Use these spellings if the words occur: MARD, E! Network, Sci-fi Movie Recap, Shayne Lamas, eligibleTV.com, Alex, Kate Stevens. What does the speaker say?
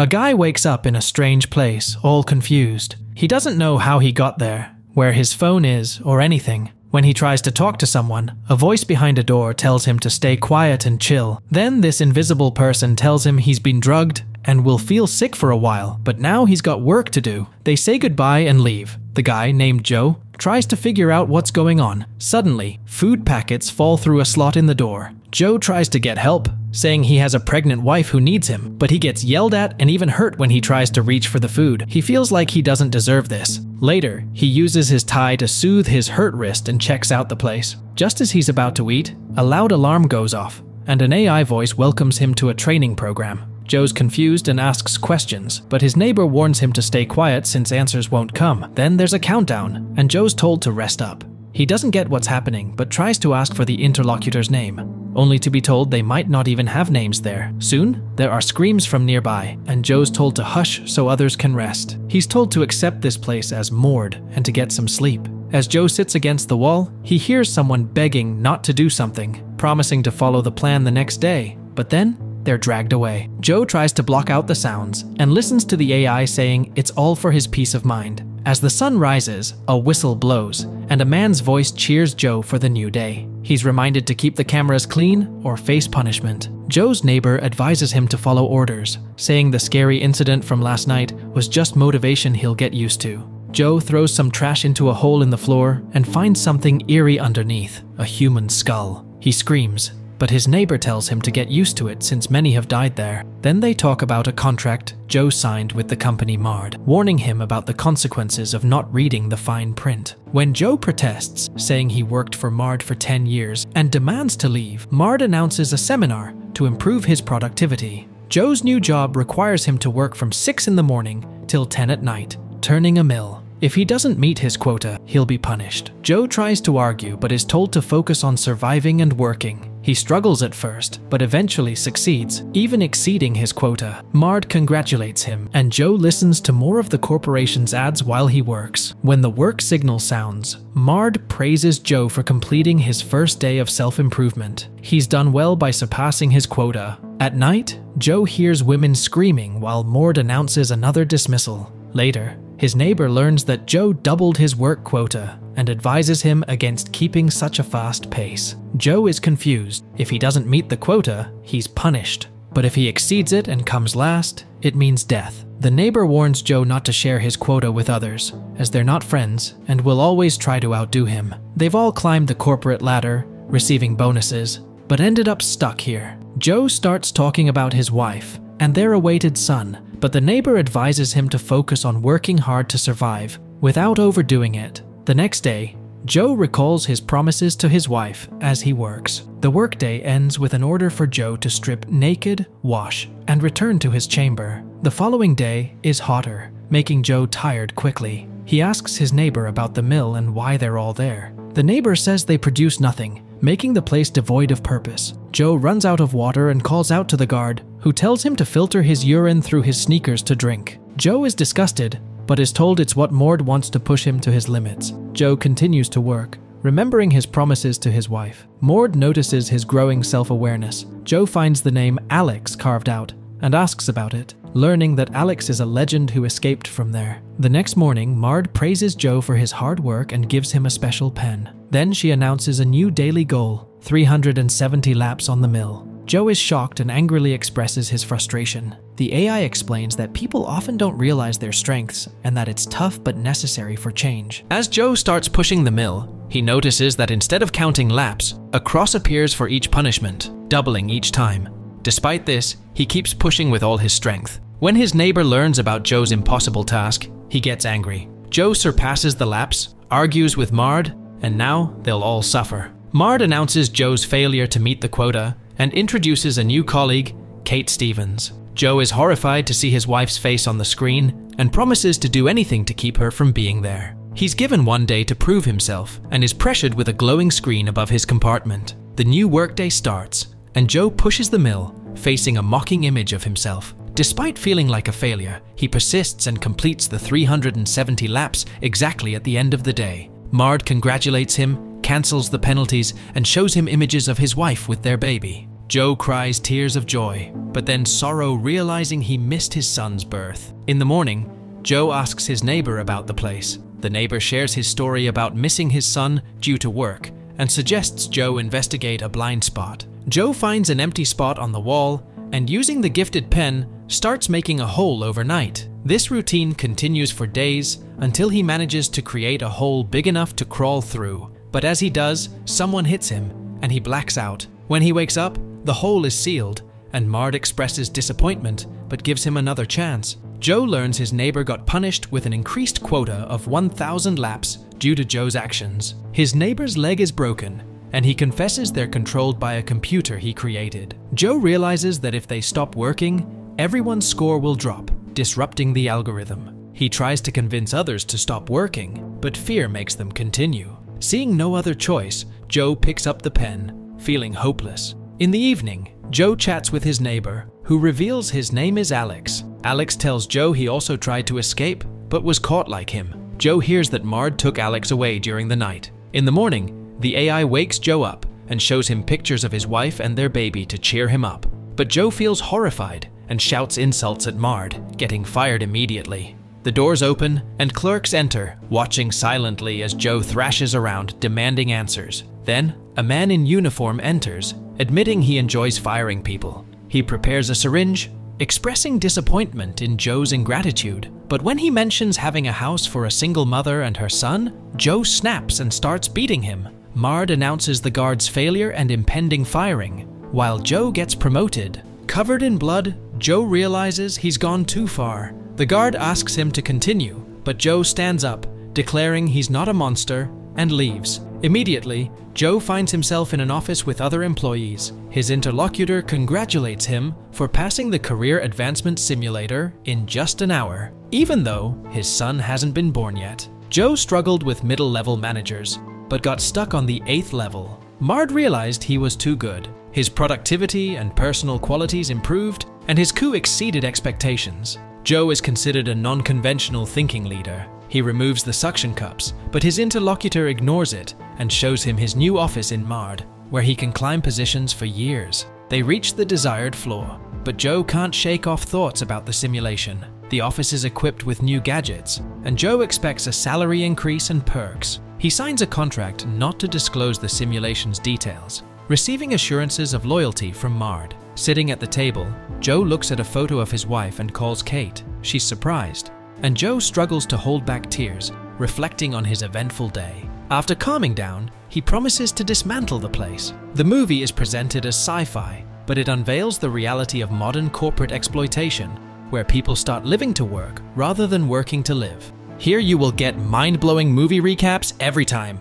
A guy wakes up in a strange place, all confused. He doesn't know how he got there, where his phone is, or anything. When he tries to talk to someone, a voice behind a door tells him to stay quiet and chill. Then this invisible person tells him he's been drugged and will feel sick for a while, but now he's got work to do. They say goodbye and leave. The guy, named Joe, tries to figure out what's going on. Suddenly, food packets fall through a slot in the door. Joe tries to get help, saying he has a pregnant wife who needs him, but he gets yelled at and even hurt when he tries to reach for the food. He feels like he doesn't deserve this. Later, he uses his tie to soothe his hurt wrist and checks out the place. Just as he's about to eat, a loud alarm goes off, and an AI voice welcomes him to a training program. Joe's confused and asks questions, but his neighbor warns him to stay quiet since answers won't come. Then there's a countdown, and Joe's told to rest up. He doesn't get what's happening, but tries to ask for the interlocutor's name, only to be told they might not even have names there. Soon, there are screams from nearby, and Joe's told to hush so others can rest. He's told to accept this place as MARD and to get some sleep. As Joe sits against the wall, he hears someone begging not to do something, promising to follow the plan the next day, but then they're dragged away. Joe tries to block out the sounds and listens to the AI saying it's all for his peace of mind. As the sun rises, a whistle blows, and a man's voice cheers Joe for the new day. He's reminded to keep the cameras clean or face punishment. Joe's neighbor advises him to follow orders, saying the scary incident from last night was just motivation he'll get used to. Joe throws some trash into a hole in the floor and finds something eerie underneath, a human skull. He screams, but his neighbor tells him to get used to it since many have died there. Then they talk about a contract Joe signed with the company MARD, warning him about the consequences of not reading the fine print. When Joe protests, saying he worked for MARD for 10 years and demands to leave, MARD announces a seminar to improve his productivity. Joe's new job requires him to work from 6 in the morning till 10 at night, turning a mill. If he doesn't meet his quota, he'll be punished. Joe tries to argue, but is told to focus on surviving and working. He struggles at first, but eventually succeeds, even exceeding his quota. MARD congratulates him, and Joe listens to more of the corporation's ads while he works. When the work signal sounds, MARD praises Joe for completing his first day of self-improvement. He's done well by surpassing his quota. At night, Joe hears women screaming while MARD announces another dismissal. Later, his neighbor learns that Joe doubled his work quota and advises him against keeping such a fast pace. Joe is confused. If he doesn't meet the quota, he's punished. But if he exceeds it and comes last, it means death. The neighbor warns Joe not to share his quota with others, as they're not friends and will always try to outdo him. They've all climbed the corporate ladder, receiving bonuses, but ended up stuck here. Joe starts talking about his wife and their awaited son, but the neighbor advises him to focus on working hard to survive, without overdoing it. The next day, Joe recalls his promises to his wife as he works. The workday ends with an order for Joe to strip naked, wash, and return to his chamber. The following day is hotter, making Joe tired quickly. He asks his neighbor about the mill and why they're all there. The neighbor says they produce nothing, making the place devoid of purpose. Joe runs out of water and calls out to the guard, who tells him to filter his urine through his sneakers to drink. Joe is disgusted, but is told it's what MARD wants to push him to his limits. Joe continues to work, remembering his promises to his wife. MARD notices his growing self-awareness. Joe finds the name Alex carved out and asks about it, learning that Alex is a legend who escaped from there. The next morning, MARD praises Joe for his hard work and gives him a special pen. Then she announces a new daily goal, 370 laps on the mill. Joe is shocked and angrily expresses his frustration. The AI explains that people often don't realize their strengths and that it's tough but necessary for change. As Joe starts pushing the mill, he notices that instead of counting laps, a cross appears for each punishment, doubling each time. Despite this, he keeps pushing with all his strength. When his neighbor learns about Joe's impossible task, he gets angry. Joe surpasses the laps, argues with MARD, and now they'll all suffer. MARD announces Joe's failure to meet the quota and introduces a new colleague, Kate Stevens. Joe is horrified to see his wife's face on the screen and promises to do anything to keep her from being there. He's given one day to prove himself and is pressured with a glowing screen above his compartment. The new workday starts, and Joe pushes the mill, facing a mocking image of himself. Despite feeling like a failure, he persists and completes the 370 laps exactly at the end of the day. MARD congratulates him, cancels the penalties, and shows him images of his wife with their baby. Joe cries tears of joy, but then sorrow realizing he missed his son's birth. In the morning, Joe asks his neighbor about the place. The neighbor shares his story about missing his son due to work and suggests Joe investigate a blind spot. Joe finds an empty spot on the wall and, using the gifted pen, starts making a hole overnight. This routine continues for days until he manages to create a hole big enough to crawl through. But as he does, someone hits him and he blacks out. When he wakes up, the hole is sealed and Mard expresses disappointment but gives him another chance. Joe learns his neighbor got punished with an increased quota of 1,000 laps due to Joe's actions. His neighbor's leg is broken, and he confesses they're controlled by a computer he created. Joe realizes that if they stop working, everyone's score will drop, disrupting the algorithm. He tries to convince others to stop working, but fear makes them continue. Seeing no other choice, Joe picks up the pen, feeling hopeless. In the evening, Joe chats with his neighbor, who reveals his name is Alex. Alex tells Joe he also tried to escape, but was caught like him. Joe hears that Mard took Alex away during the night. In the morning, the AI wakes Joe up and shows him pictures of his wife and their baby to cheer him up. But Joe feels horrified and shouts insults at Mard, getting fired immediately. The doors open and clerks enter, watching silently as Joe thrashes around, demanding answers. Then, a man in uniform enters, admitting he enjoys firing people. He prepares a syringe, expressing disappointment in Joe's ingratitude. But when he mentions having a house for a single mother and her son, Joe snaps and starts beating him. Mard announces the guard's failure and impending firing, while Joe gets promoted. Covered in blood, Joe realizes he's gone too far. The guard asks him to continue, but Joe stands up, declaring he's not a monster, and leaves. Immediately, Joe finds himself in an office with other employees. His interlocutor congratulates him for passing the career advancement simulator in just an hour, even though his son hasn't been born yet. Joe struggled with middle-level managers, but got stuck on the 8th level. Mard realized he was too good. His productivity and personal qualities improved, and his coup exceeded expectations. Joe is considered a non-conventional thinking leader. He removes the suction cups, but his interlocutor ignores it and shows him his new office in MARD, where he can climb positions for years. They reach the desired floor, but Joe can't shake off thoughts about the simulation. The office is equipped with new gadgets, and Joe expects a salary increase and perks. He signs a contract not to disclose the simulation's details, receiving assurances of loyalty from MARD. Sitting at the table, Joe looks at a photo of his wife and calls Kate. She's surprised, and Joe struggles to hold back tears, reflecting on his eventful day. After calming down, he promises to dismantle the place. The movie is presented as sci-fi, but it unveils the reality of modern corporate exploitation, where people start living to work rather than working to live. Here you will get mind-blowing movie recaps every time.